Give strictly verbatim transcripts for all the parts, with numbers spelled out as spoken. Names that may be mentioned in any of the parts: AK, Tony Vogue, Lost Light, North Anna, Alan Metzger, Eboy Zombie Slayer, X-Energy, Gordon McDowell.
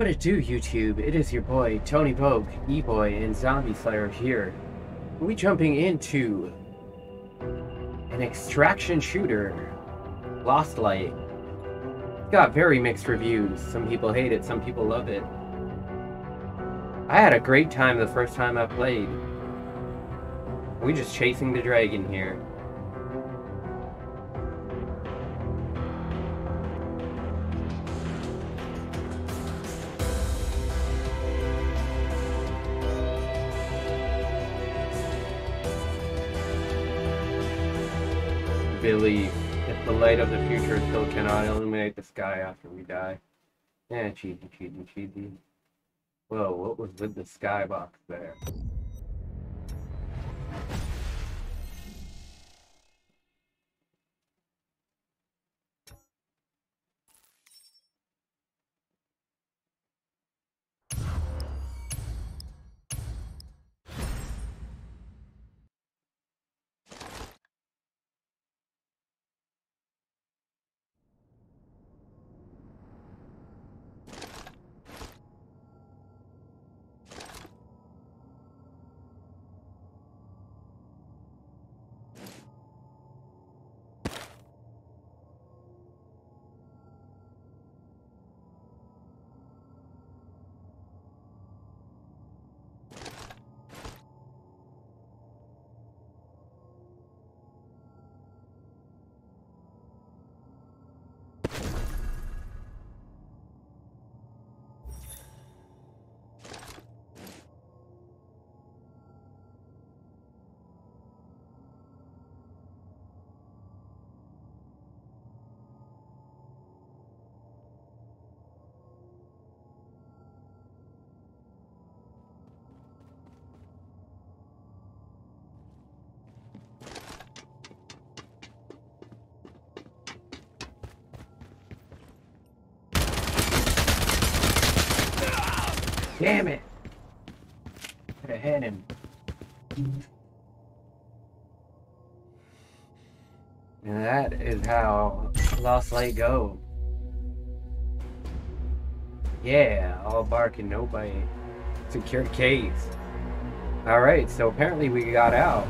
What it do, YouTube? It is your boy, Tony Vogue, E-Boy, and Zombie Slayer here. We're jumping into an extraction shooter, Lost Light. It's got very mixed reviews. Some people hate it, some people love it. I had a great time the first time I played. We're just chasing the dragon here. Believe that the light of the future still cannot illuminate the sky after we die. Eh, cheesy, cheesy, cheesy. Whoa, what was with the skybox there? Damn it! Could have had him. And that is how Lost Light go. Yeah, all bark and no bite. Secure case. Alright, so apparently we got out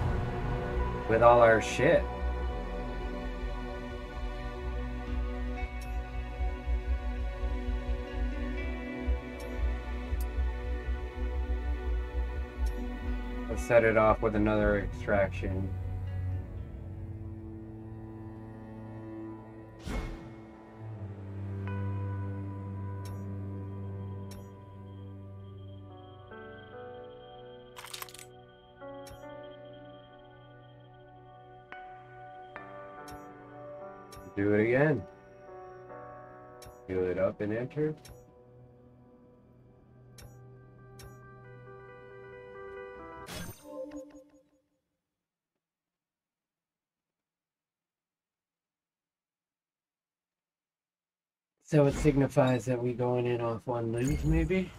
with all our shit. Let's set it off with another extraction. Do it again. Do it up and enter. So it signifies that we going in off one loop, maybe?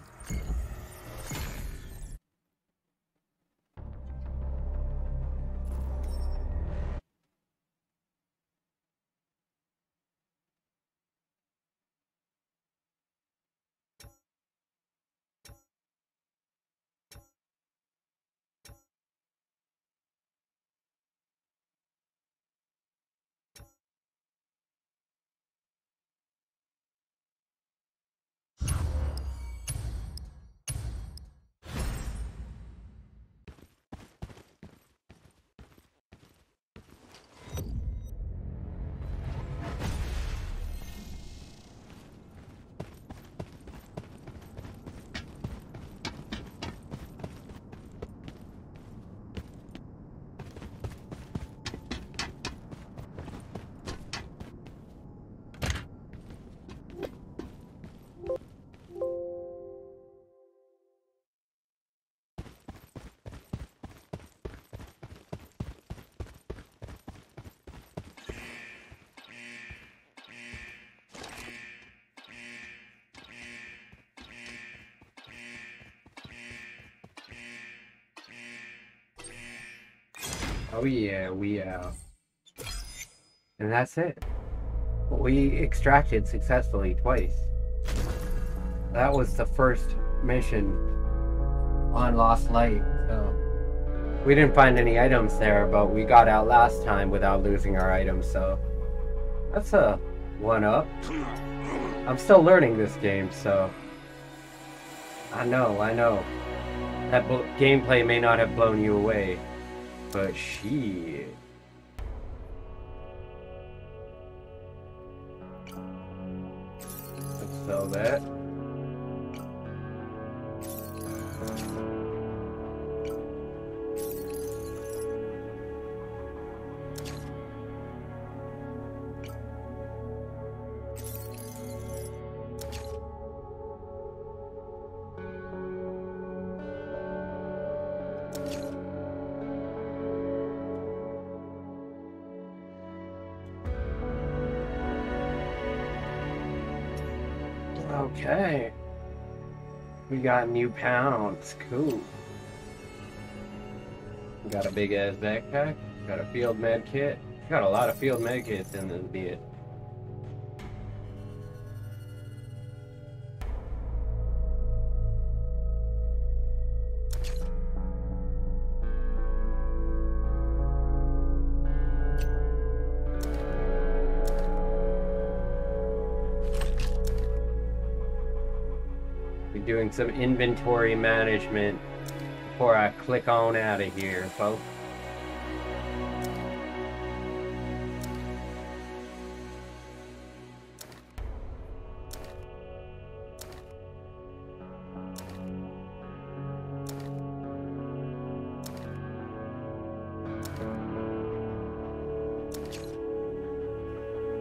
Oh yeah, we out. And that's it. We extracted successfully twice. That was the first mission on Lost Light, so we didn't find any items there, but we got out last time without losing our items, so that's a one-up. I'm still learning this game, so I know, I know. That gameplay may not have blown you away, but shit. Let's sell that. Okay, we got new pounds, cool. We got a big ass backpack, got a field med kit, got a lot of field med kits in this bit. Doing some inventory management before I click on out of here, folks.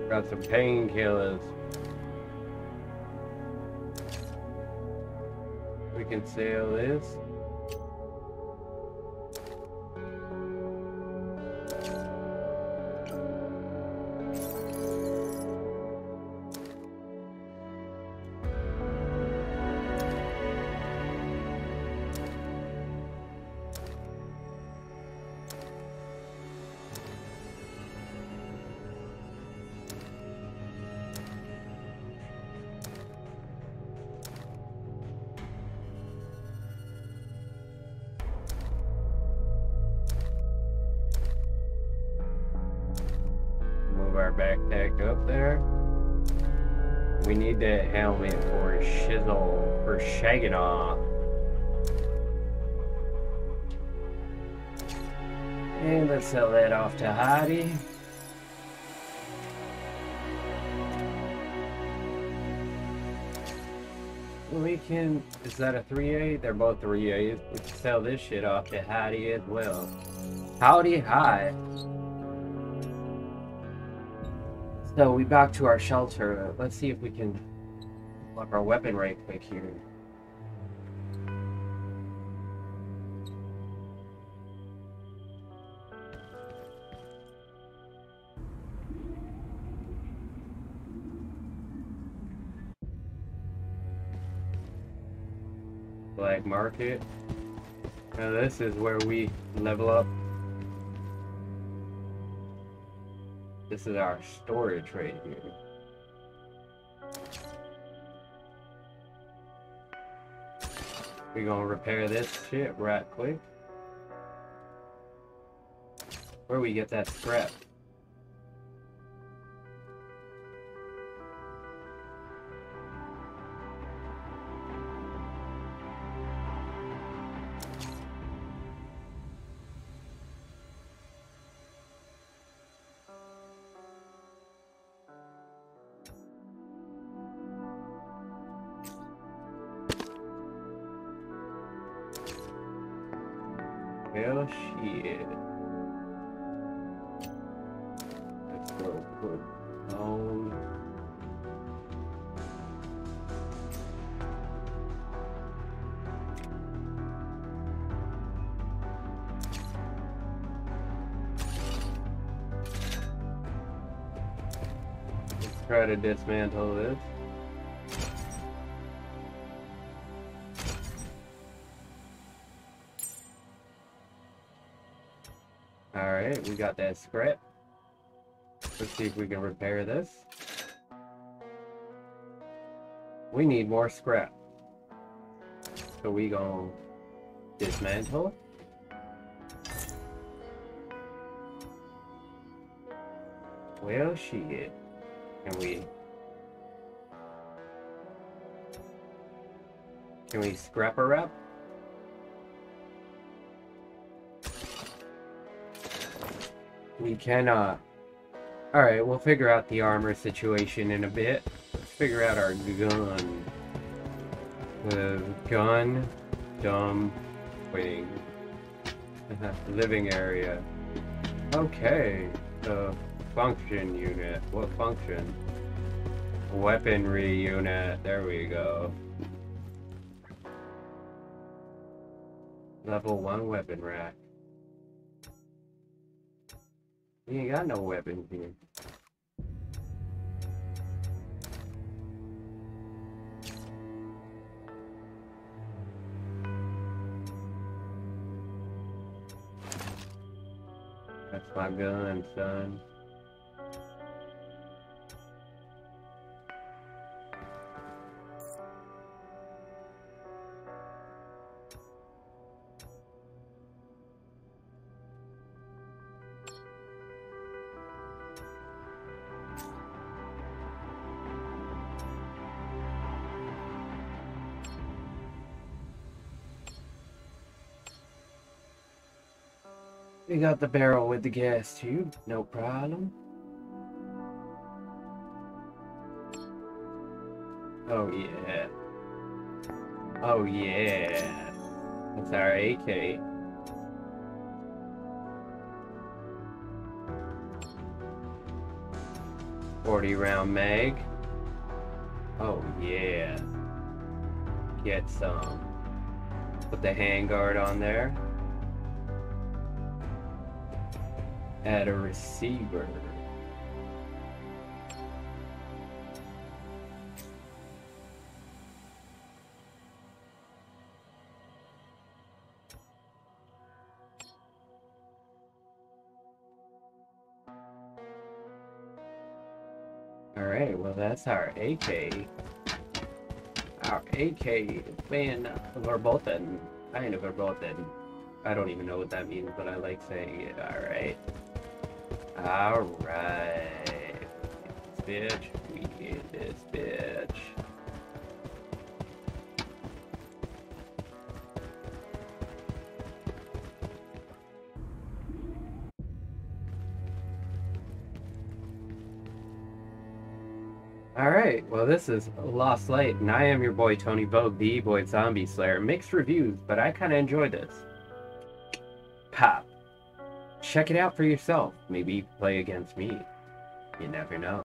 Got some painkillers. We can sell this. Backpack up there. We need that helmet for shizzle, for shagging off. And let's sell that off to Heidi. We can, is that a three A? They're both three A's. We can sell this shit off to Heidi as well. Howdy, hi. So we back to our shelter. Let's see if we can lock our weapon right quick here. Black market. Now this is where we level up. This is our storage right here. We're gonna repair this shit right quick. Where we get that scrap? Well, shit. Let's go put on. Let's try to dismantle this. Alright, we got that scrap. Let's see if we can repair this. We need more scrap. So we gonna dismantle it? Well, shit. Can we... Can we scrap her up? We cannot. Alright, we'll figure out the armor situation in a bit. Let's figure out our gun. The gun. Dumb. Wing. Living area. Okay. The function unit. What function? Weaponry unit. There we go. Level one weapon rack. We ain't got no weapons here. That's my gun, son. We got the barrel with the gas tube, no problem. Oh yeah. Oh yeah. That's our A K. forty round mag. Oh yeah. Get some. Put the handguard on there. Add a receiver. All right, well that's our A K. Our A K, man, verboten. Kind of verboten. I don't even know what that means, but I like saying it. All right. Alright, this bitch, we get this bitch. Alright, well this is Lost Light, and I am your boy Tony Vogue, the E-Boy Zombie Slayer. Mixed reviews, but I kinda enjoyed this. Pop. Check it out for yourself. Maybe play against me. You never know.